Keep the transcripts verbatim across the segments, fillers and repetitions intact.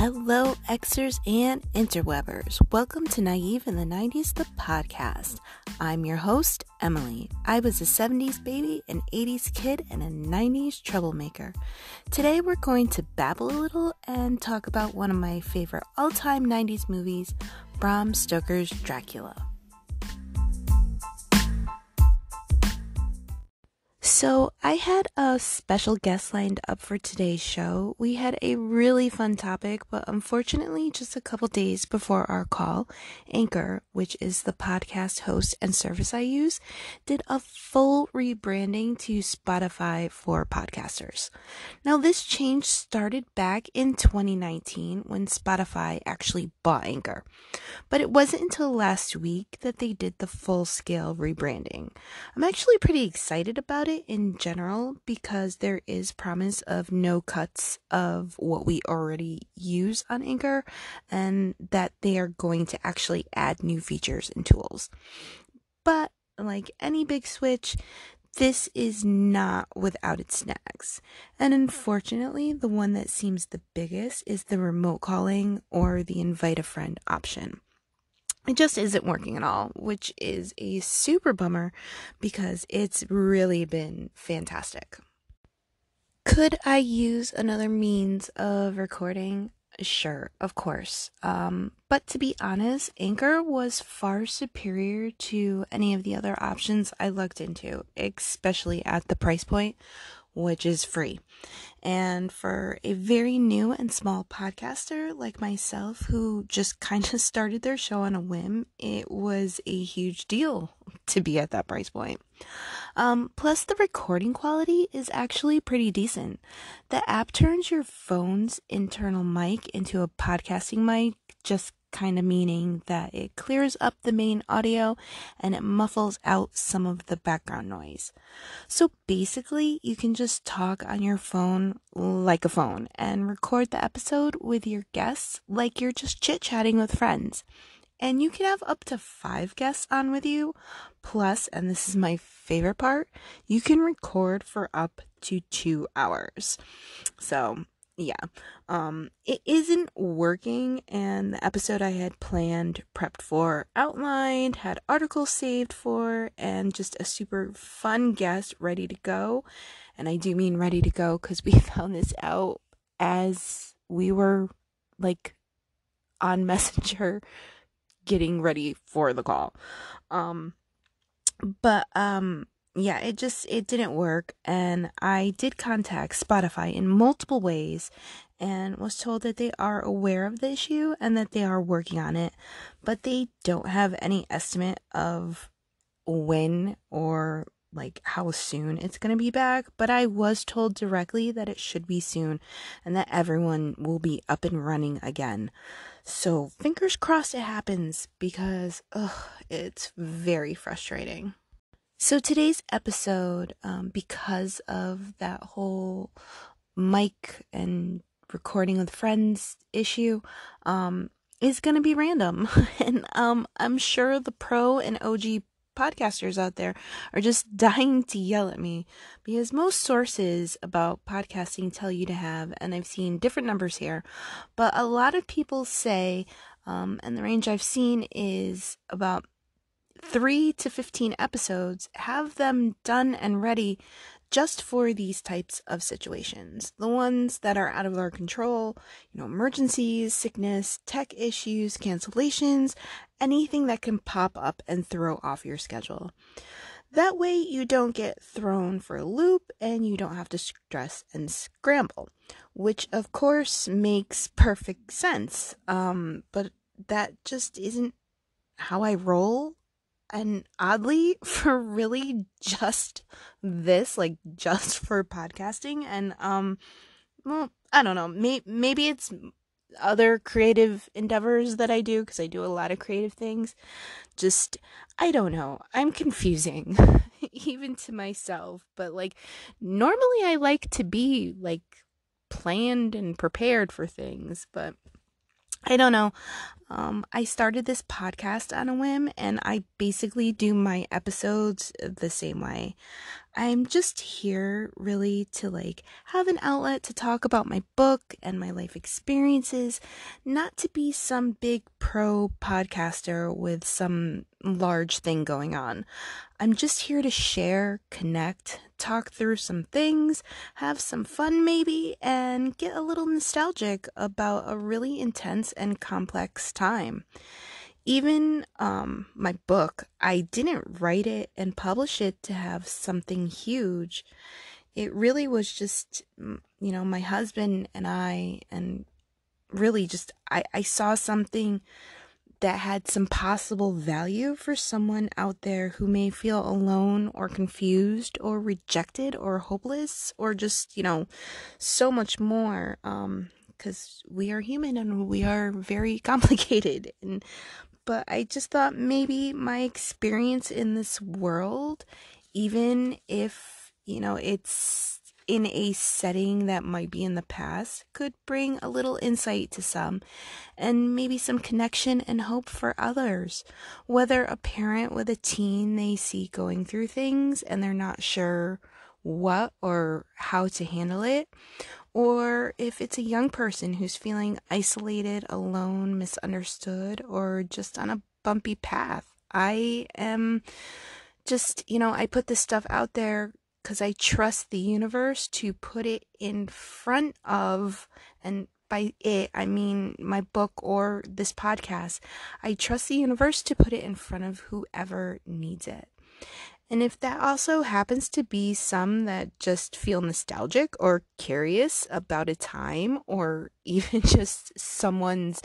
Hello, Xers and interwebbers. Welcome to Naive in the nineties, the podcast. I'm your host, Emily. I was a seventies baby, an eighties kid, and a nineties troublemaker. Today, we're going to babble a little and talk about one of my favorite all-time nineties movies, Bram Stoker's Dracula. So I had a special guest lined up for today's show. We had a really fun topic, but unfortunately, just a couple days before our call, Anchor, which is the podcast host and service I use, did a full rebranding to Spotify for podcasters. Now, this change started back in twenty nineteen when Spotify actually bought Anchor, but it wasn't until last week that they did the full-scale rebranding. I'm actually pretty excited about it in general, because there is promise of no cuts of what we already use on Anchor, and that they are going to actually add new features and tools. But like any big switch, this is not without its snags. And unfortunately, the one that seems the biggest is the remote calling or the invite a friend option. It just isn't working at all, which is a super bummer because it's really been fantastic. Could I use another means of recording? Sure, of course. Um, but to be honest, Anchor was far superior to any of the other options I looked into, especially at the price point, which is free. And for a very new and small podcaster like myself, who just kind of started their show on a whim, it was a huge deal to be at that price point. Um, plus, the recording quality is actually pretty decent. The app turns your phone's internal mic into a podcasting mic, just kind of meaning that it clears up the main audio and it muffles out some of the background noise. So basically, you can just talk on your phone like a phone and record the episode with your guests like you're just chit-chatting with friends. And you can have up to five guests on with you. Plus, and this is my favorite part, you can record for up to two hours. So yeah, um, it isn't working, and the episode I had planned, prepped for, outlined, had articles saved for, and just a super fun guest ready to go. And I do mean ready to go, because we found this out as we were, like, on Messenger getting ready for the call. Um, but, um... Yeah, it just, it didn't work, and I did contact Spotify in multiple ways and was told that they are aware of the issue and that they are working on it, but they don't have any estimate of when or like how soon it's going to be back. But I was told directly that it should be soon and that everyone will be up and running again. So fingers crossed it happens, because ugh, it's very frustrating. So today's episode, um, because of that whole mic and recording with friends issue, um, is going to be random. And um, I'm sure the pro and O G podcasters out there are just dying to yell at me, because most sources about podcasting tell you to have, and I've seen different numbers here, but a lot of people say, um, and the range I've seen is about three to fifteen episodes, have them done and ready just for these types of situations. The ones that are out of our control, you know, emergencies, sickness, tech issues, cancellations, anything that can pop up and throw off your schedule. That way you don't get thrown for a loop and you don't have to stress and scramble, which of course makes perfect sense. Um, but that just isn't how I roll. And oddly, for really just this, like just for podcasting, and um, well, I don't know, may- maybe it's other creative endeavors that I do, because I do a lot of creative things. Just, I don't know, I'm confusing, even to myself, but like, normally I like to be like planned and prepared for things, but I don't know. Um, I started this podcast on a whim, and I basically do my episodes the same way. I'm just here really to like have an outlet to talk about my book and my life experiences, not to be some big pro podcaster with some large thing going on. I'm just here to share, connect, talk through some things, have some fun maybe, and get a little nostalgic about a really intense and complex time. Even um, my book, I didn't write it and publish it to have something huge. It really was just, you know, my husband and I, and really just, I, I saw something that had some possible value for someone out there who may feel alone or confused or rejected or hopeless or just, you know, so much more. Um, because we are human and we are very complicated. And But I just thought maybe my experience in this world, even if, you know, it's in a setting that might be in the past, could bring a little insight to some and maybe some connection and hope for others. Whether a parent with a teen they see going through things and they're not sure what or how to handle it, or if it's a young person who's feeling isolated, alone, misunderstood, or just on a bumpy path. I am just, you know, I put this stuff out there because I trust the universe to put it in front of, and by it, I mean my book or this podcast. I trust the universe to put it in front of whoever needs it. And if that also happens to be some that just feel nostalgic or curious about a time or even just someone's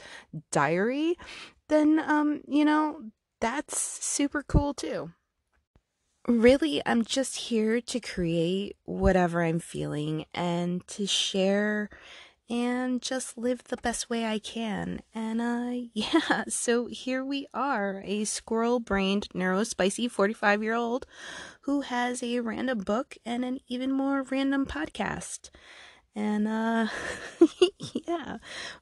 diary, then, um, you know, that's super cool too. Really, I'm just here to create whatever I'm feeling and to share and just live the best way I can. And uh, yeah, so here we are, a squirrel-brained, neurospicy forty-five-year-old who has a random book and an even more random podcast. And uh, yeah,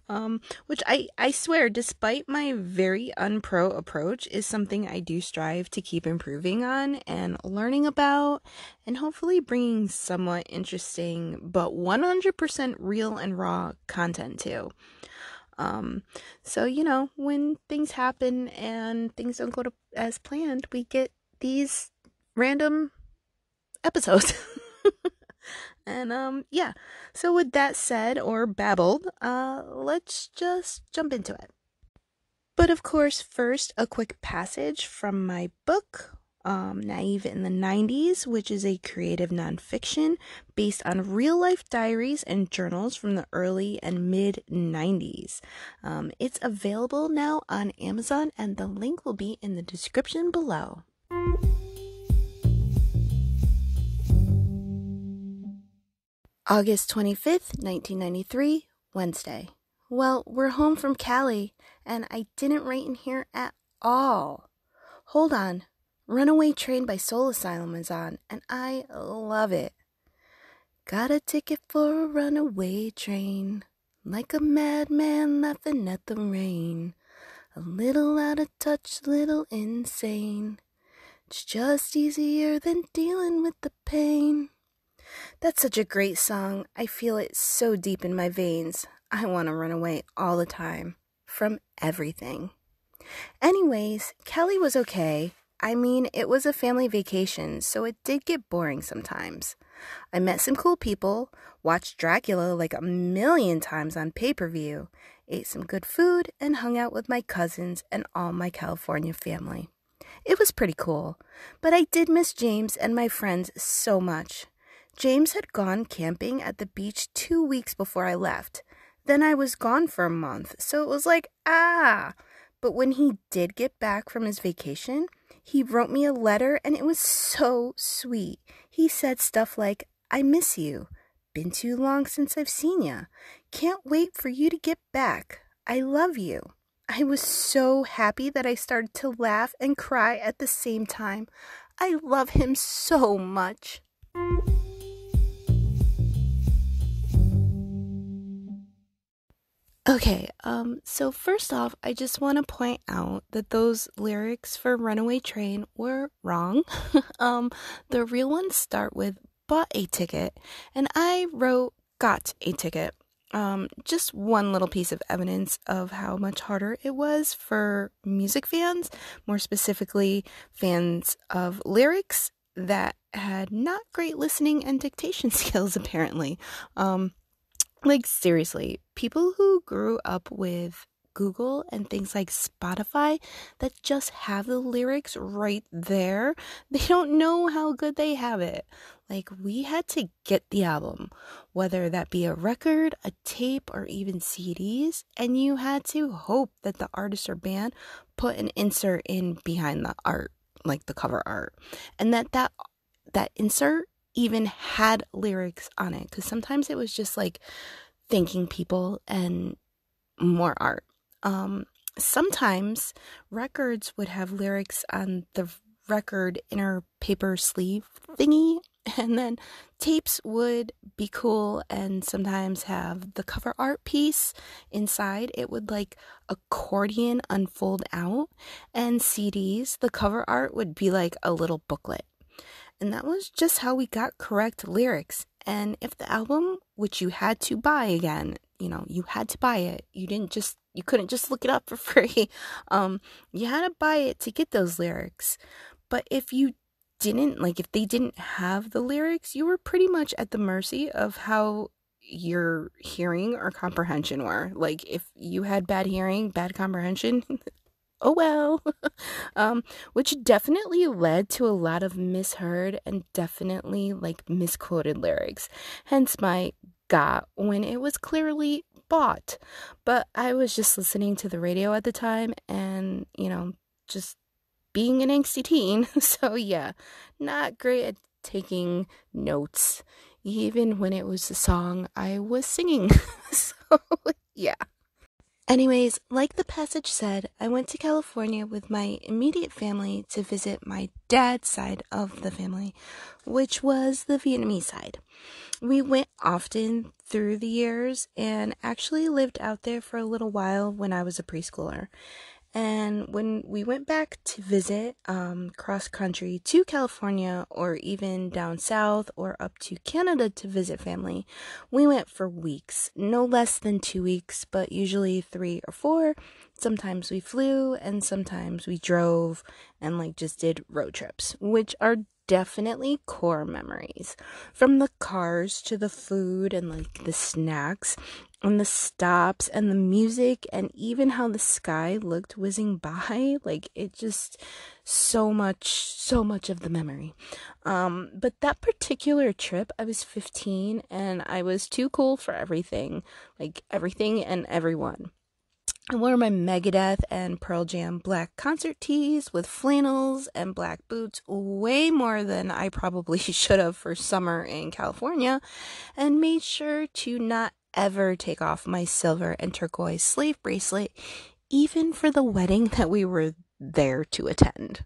um, which I, I swear, despite my very unpro approach, is something I do strive to keep improving on and learning about, and hopefully bringing somewhat interesting but one hundred percent real and raw content to. Um, so, you know, when things happen and things don't go to, as planned, we get these random episodes. And, um, yeah, so with that said, or babbled, uh, let's just jump into it. But of course, first, a quick passage from my book, um, Naive in the nineties, which is a creative nonfiction based on real-life diaries and journals from the early and mid-nineties. Um, it's available now on Amazon, and the link will be in the description below. August twenty-fifth, nineteen ninety-three, Wednesday. Well, we're home from Cali, and I didn't write in here at all. Hold on. Runaway Train by Soul Asylum is on, and I love it. Got a ticket for a runaway train, like a madman laughing at the rain. A little out of touch, little insane. It's just easier than dealing with the pain. That's such a great song. I feel it so deep in my veins. I want to run away all the time. From everything. Anyways, Cali was okay. I mean, it was a family vacation, so it did get boring sometimes. I met some cool people, watched Dracula like a million times on pay-per-view, ate some good food, and hung out with my cousins and all my California family. It was pretty cool, but I did miss James and my friends so much. James had gone camping at the beach two weeks before I left. Then I was gone for a month, so it was like, ah! But when he did get back from his vacation, he wrote me a letter, and it was so sweet. He said stuff like, I miss you. Been too long since I've seen ya. Can't wait for you to get back. I love you. I was so happy that I started to laugh and cry at the same time. I love him so much. Okay, um, so first off, I just want to point out that those lyrics for Runaway Train were wrong. um, the real ones start with bought a ticket, and I wrote got a ticket. Um, just one little piece of evidence of how much harder it was for music fans, more specifically fans of lyrics that had not great listening and dictation skills, apparently. Um, Like, seriously, people who grew up with Google and things like Spotify that just have the lyrics right there, they don't know how good they have it. Like, we had to get the album, whether that be a record, a tape, or even C Ds, and you had to hope that the artist or band put an insert in behind the art, like the cover art, and that that, that insert even had lyrics on it, because sometimes it was just like thanking people and more art. Um, sometimes records would have lyrics on the record inner paper sleeve thingy, and then tapes would be cool and sometimes have the cover art piece inside. It would like accordion unfold out, and C Ds, the cover art would be like a little booklet. And that was just how we got correct lyrics. And if the album, which you had to buy again, you know, you had to buy it. You didn't just, you couldn't just look it up for free. Um, you had to buy it to get those lyrics. But if you didn't, like if they didn't have the lyrics, you were pretty much at the mercy of how your hearing or comprehension were. Like if you had bad hearing, bad comprehension, oh well, um, which definitely led to a lot of misheard and definitely like misquoted lyrics, hence my got when it was clearly bought. But I was just listening to the radio at the time and, you know, just being an angsty teen, so yeah, not great at taking notes, even when it was the song I was singing, so yeah. Anyways, like the passage said, I went to California with my immediate family to visit my dad's side of the family, which was the Vietnamese side. We went often through the years and actually lived out there for a little while when I was a preschooler. And when we went back to visit um, cross-country to California or even down south or up to Canada to visit family, we went for weeks, no less than two weeks, but usually three or four. Sometimes we flew and sometimes we drove and like just did road trips, which are definitely core memories. From the cars to the food and like the snacks and the stops and the music and even how the sky looked whizzing by, like it just so much, so much of the memory. Um, but that particular trip, I was fifteen and I was too cool for everything, like everything and everyone. I wore my Megadeth and Pearl Jam black concert tees with flannels and black boots way more than I probably should have for summer in California, and made sure to not ever take off my silver and turquoise slave bracelet, even for the wedding that we were there to attend.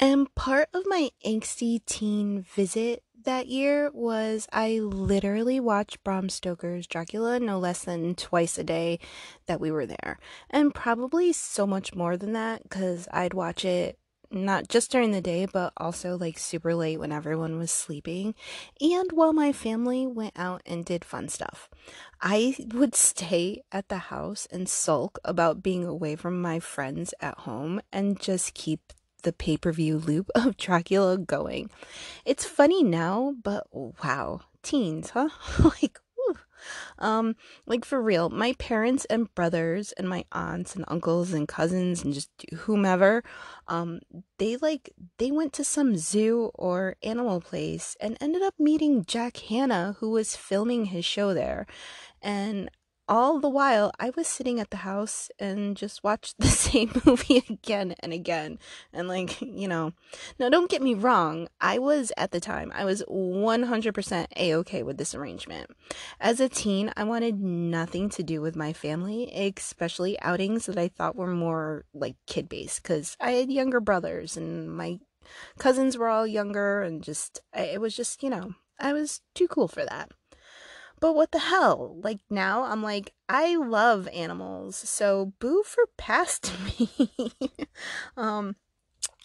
And part of my angsty teen visit that year was I literally watched Bram Stoker's Dracula no less than twice a day that we were there, and probably so much more than that, because I'd watch it not just during the day but also like super late when everyone was sleeping and while my family went out and did fun stuff. I would stay at the house and sulk about being away from my friends at home and just keep the pay-per-view loop of Dracula going. It's funny now, but wow, teens, huh? Like, whew. um, like for real, my parents and brothers and my aunts and uncles and cousins and just whomever, um, they like they went to some zoo or animal place and ended up meeting Jack Hanna, who was filming his show there, and all the while, I was sitting at the house and just watched the same movie again and again. And like, you know, now don't get me wrong. I was, at the time, I was one hundred percent A-okay with this arrangement. As a teen, I wanted nothing to do with my family, especially outings that I thought were more like kid-based. Because I had younger brothers and my cousins were all younger. And just, it was just, you know, I was too cool for that. But what the hell? Like, now I'm like, I love animals, so boo for past me. um,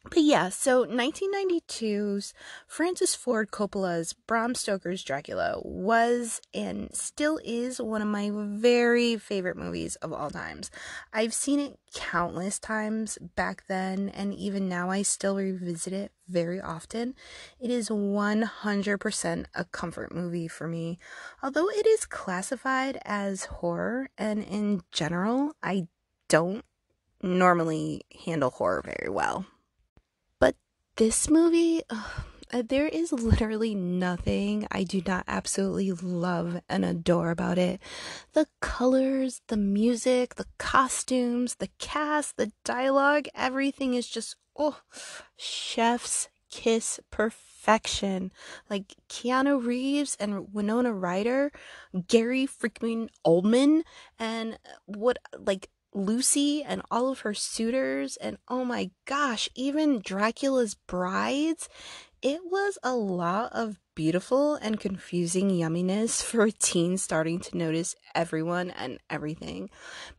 but yeah, so nineteen ninety-two's Francis Ford Coppola's Bram Stoker's Dracula was and still is one of my very favorite movies of all times. I've seen it countless times back then, and even now I still revisit it very often. It is one hundred percent a comfort movie for me, although it is classified as horror, and in general, I don't normally handle horror very well. But this movie, ugh, there is literally nothing I do not absolutely love and adore about it. The colors, the music, the costumes, the cast, the dialogue, everything is just, oh, chef's kiss perfection. Like, Keanu Reeves and Winona Ryder, Gary freaking Oldman, and what, like, Lucy and all of her suitors, and oh my gosh, even Dracula's brides. It was a lot of beautiful and confusing yumminess for a teen starting to notice everyone and everything.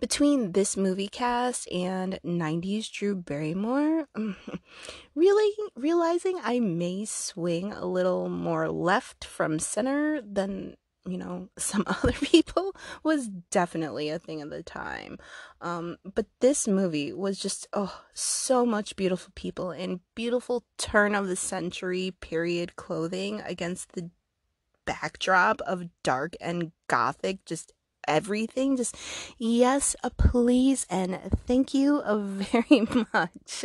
Between this movie cast and nineties Drew Barrymore, really realizing I may swing a little more left from center than, you know, some other people was definitely a thing of the time. Um, but this movie was just, oh, so much beautiful people in beautiful turn of the century period clothing against the backdrop of dark and gothic, just everything. Just yes, uh, please, and thank you uh, very much.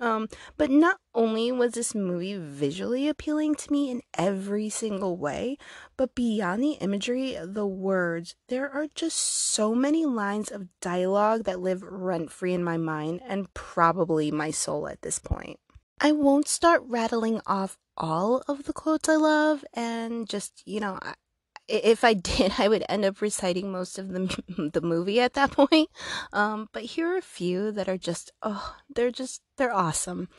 Um, but not only was this movie visually appealing to me in every single way, but beyond the imagery, the words, there are just so many lines of dialogue that live rent-free in my mind and probably my soul at this point. I won't start rattling off all of the quotes I love, and just, you know, I, if I did, I would end up reciting most of the the movie at that point. Um, but here are a few that are just, oh, they're just, they're awesome.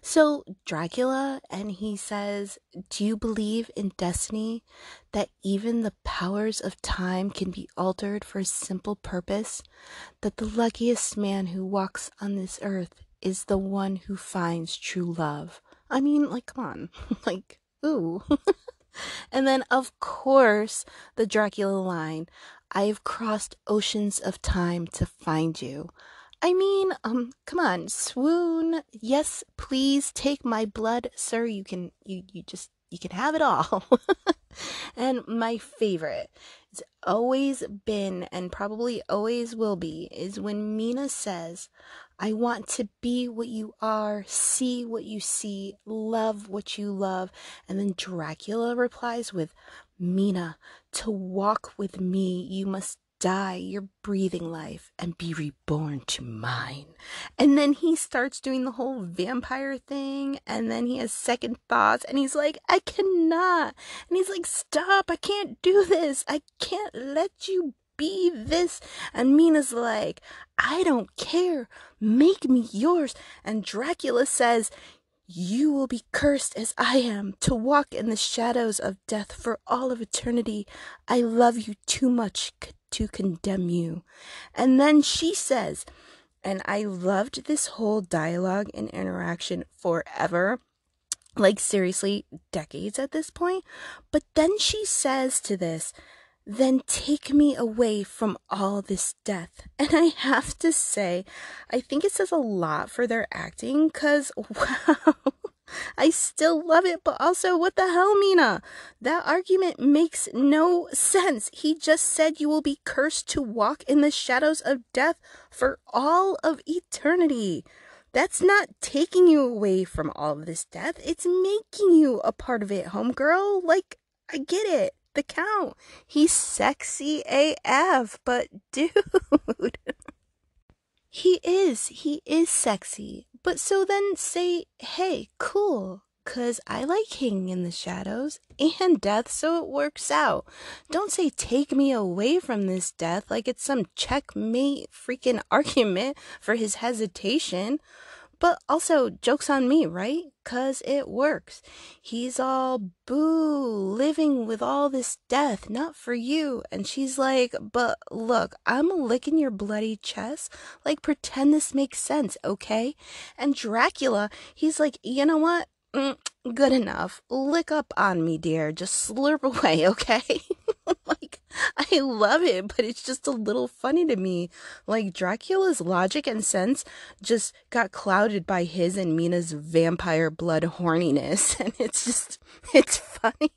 So Dracula, and he says, "Do you believe in destiny? That even the powers of time can be altered for a simple purpose? That the luckiest man who walks on this earth is the one who finds true love." I mean, like, come on. Like, ooh. And then, of course, the Dracula line, "I have crossed oceans of time to find you." I mean, um, come on, swoon. Yes, please take my blood, sir. You can, you, you just, you can have it all. And my favorite, it's always been and probably always will be, is when Mina says, "I want to be what you are, see what you see, love what you love." And then Dracula replies with, "Mina, to walk with me, you must die your breathing life and be reborn to mine." And then he starts doing the whole vampire thing, and then he has second thoughts, and he's like, "I cannot," and he's like, "Stop, I can't do this, I can't let you be this." And Mina's like, "I don't care, make me yours." And Dracula says, "You will be cursed as I am, to walk in the shadows of death for all of eternity. I love you too much to condemn you." And then she says, and I loved this whole dialogue and interaction forever, like seriously, decades at this point. But then she says to this, "Then take me away from all this death." And I have to say, I think it says a lot for their acting, because, wow, I still love it, but also, what the hell, Mina? That argument makes no sense. He just said you will be cursed to walk in the shadows of death for all of eternity. That's not taking you away from all of this death. It's making you a part of it, homegirl. Like, I get it. The count, he's sexy A F, but dude, he is, he is sexy, but so then say, "Hey, cool, cause I like hanging in the shadows and death, so it works out." Don't say, "Take me away from this death," like it's some checkmate freaking argument for his hesitation. But also, joke's on me, right? Because it works. He's all, boo, living with all this death, not for you. And she's like, but look, I'm licking your bloody chest. Like, pretend this makes sense, okay? And Dracula, he's like, you know what? Mm, good enough. Lick up on me, dear. Just slurp away, okay? Like, I love it, but it's just a little funny to me. Like, Dracula's logic and sense just got clouded by his and Mina's vampire blood horniness, and it's just, it's funny.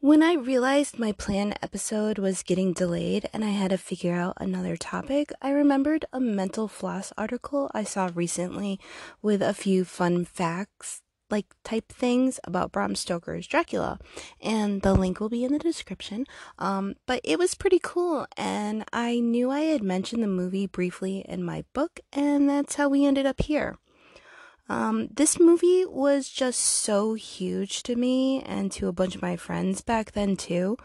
When I realized my planned episode was getting delayed and I had to figure out another topic, I remembered a Mental Floss article I saw recently with a few fun facts, like type things about Bram Stoker's Dracula. And the link will be in the description. Um, but it was pretty cool, and I knew I had mentioned the movie briefly in my book, and that's how we ended up here. Um, this movie was just so huge to me and to a bunch of my friends back then too.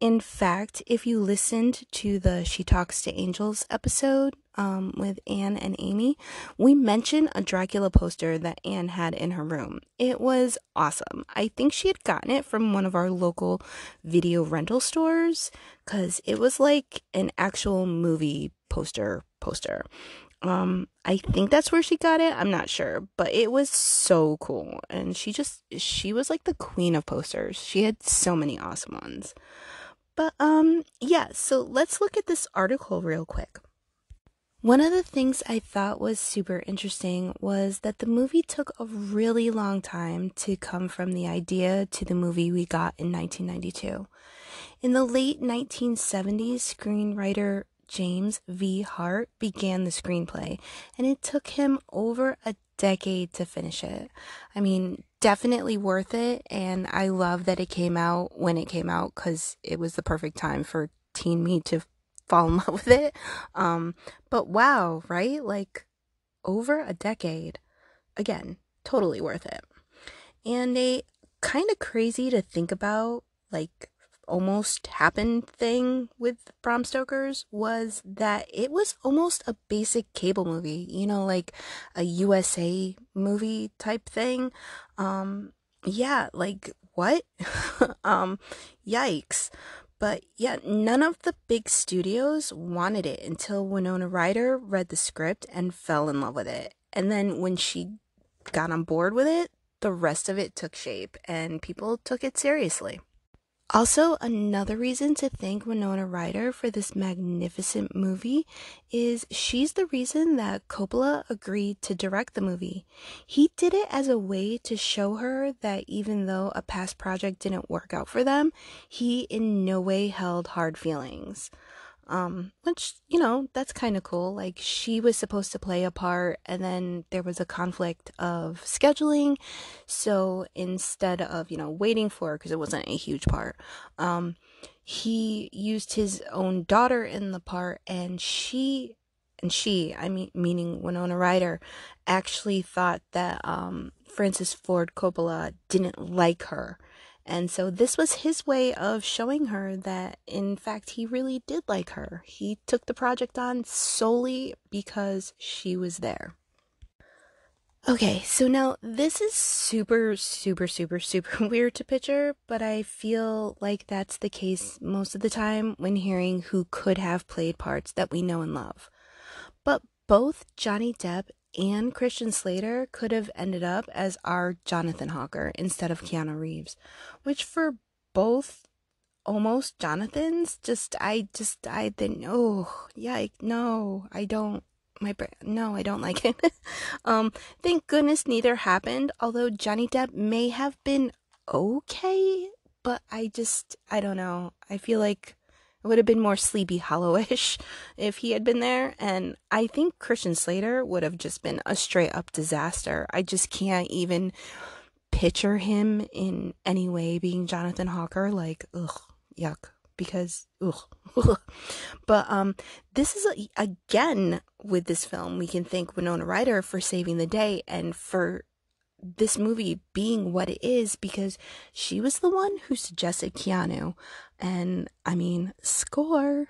In fact, if you listened to the She Talks to Angels episode um, with Anne and Amy, we mentioned a Dracula poster that Anne had in her room. It was awesome. I think she had gotten it from one of our local video rental stores because it was like an actual movie poster poster. Um, I think that's where she got it. I'm not sure, but it was so cool. And she just, she was like the queen of posters. She had so many awesome ones. But, um, yeah, so let's look at this article real quick. One of the things I thought was super interesting was that the movie took a really long time to come from the idea to the movie we got in nineteen ninety-two. In the late nineteen seventies, screenwriter James V. Hart began the screenplay, and it took him over a decade to finish it. I mean, definitely worth it, and I love that it came out when it came out because it was the perfect time for teen me to fall in love with it. Um, but wow, right? Like, over a decade. Again, totally worth it. And a kind of crazy to think about, like, almost happened thing with Bram Stoker's was that it was almost a basic cable movie, you know, like a U S A movie type thing. Um, yeah, like what? um, yikes. But yeah, none of the big studios wanted it until Winona Ryder read the script and fell in love with it. And then when she got on board with it, the rest of it took shape and people took it seriously. Also, another reason to thank Winona Ryder for this magnificent movie is she's the reason that Coppola agreed to direct the movie. He did it as a way to show her that even though a past project didn't work out for them, he in no way held hard feelings. Um, which, you know, that's kind of cool. Like, she was supposed to play a part, and then there was a conflict of scheduling. So instead of, you know, waiting for her, because it wasn't a huge part, um, he used his own daughter in the part, and she, and she, I mean, meaning Winona Ryder, actually thought that, um, Francis Ford Coppola didn't like her. And so this was his way of showing her that, in fact, he really did like her. He took the project on solely because she was there. Okay, so now this is super, super, super, super weird to picture, but I feel like that's the case most of the time when hearing who could have played parts that we know and love. But both Johnny Depp and Christian Slater could have ended up as our Jonathan Hawker instead of Keanu Reeves, which for both almost Jonathans, just, I just, I didn't, oh, yikes, no, I don't, my brain, no, I don't like it. um, thank goodness neither happened, although Johnny Depp may have been okay, but I just, I don't know, I feel like it would have been more Sleepy Hollow-ish if he had been there. And I think Christian Slater would have just been a straight-up disaster. I just can't even picture him in any way being Jonathan Hawker. Like, ugh, yuck. Because, ugh. ugh. But um, this is, a, again, with this film, we can thank Winona Ryder for saving the day and for this movie being what it is, because she was the one who suggested Keanu, and I mean, score.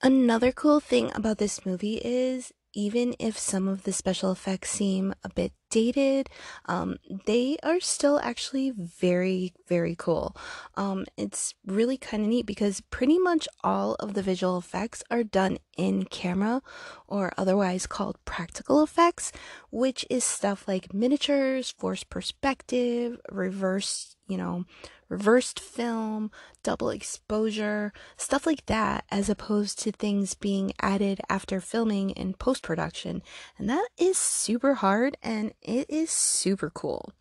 Another cool thing about this movie is even if some of the special effects seem a bit dated, um, they are still actually very, very cool. Um, it's really kind of neat because pretty much all of the visual effects are done in camera, or otherwise called practical effects, which is stuff like miniatures, forced perspective, reverse, you know, reversed film, double exposure, stuff like that, as opposed to things being added after filming in post-production. And that is super hard, and it is super cool.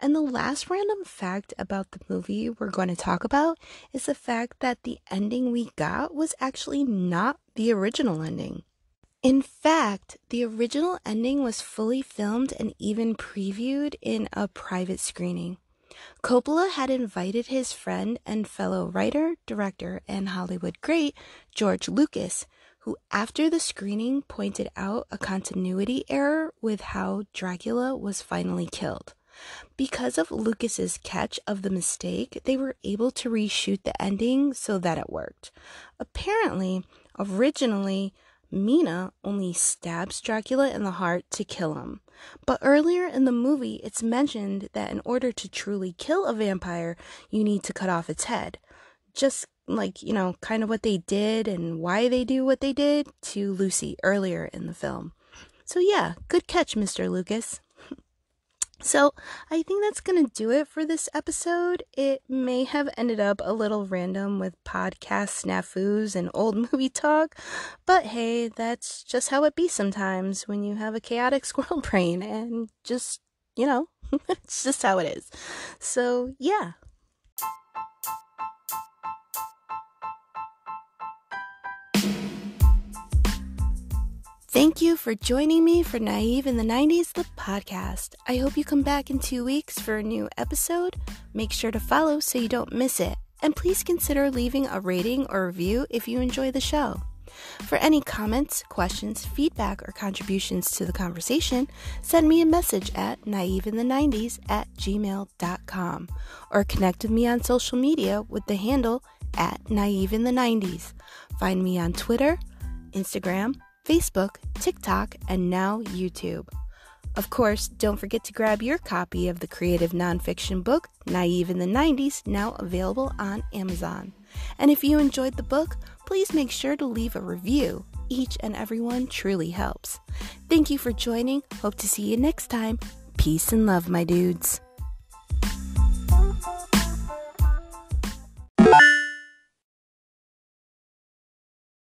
And the last random fact about the movie we're going to talk about is the fact that the ending we got was actually not the original ending. In fact, the original ending was fully filmed and even previewed in a private screening. Coppola had invited his friend and fellow writer, director, and Hollywood great, George Lucas, who after the screening pointed out a continuity error with how Dracula was finally killed. Because of Lucas's catch of the mistake, they were able to reshoot the ending so that it worked. Apparently, originally, Mina only stabs Dracula in the heart to kill him. But earlier in the movie, it's mentioned that in order to truly kill a vampire, you need to cut off its head. Just like, you know, kind of what they did and why they do what they did to Lucy earlier in the film. So yeah, good catch, Mister Lucas. So I think that's going to do it for this episode. It may have ended up a little random with podcast snafus and old movie talk, but hey, that's just how it be sometimes when you have a chaotic squirrel brain, and just, you know, it's just how it is. So yeah. Thank you for joining me for Naive in the nineties, the podcast. I hope you come back in two weeks for a new episode. Make sure to follow so you don't miss it. And please consider leaving a rating or review if you enjoy the show. For any comments, questions, feedback, or contributions to the conversation, send me a message at naive in the nineties at gmail dot com or connect with me on social media with the handle at naive in the nineties. Find me on Twitter, Instagram, Facebook, TikTok, and now YouTube. Of course, don't forget to grab your copy of the creative nonfiction book, Naive in the nineties, now available on Amazon. And if you enjoyed the book, please make sure to leave a review. Each and every one truly helps. Thank you for joining. Hope to see you next time. Peace and love, my dudes.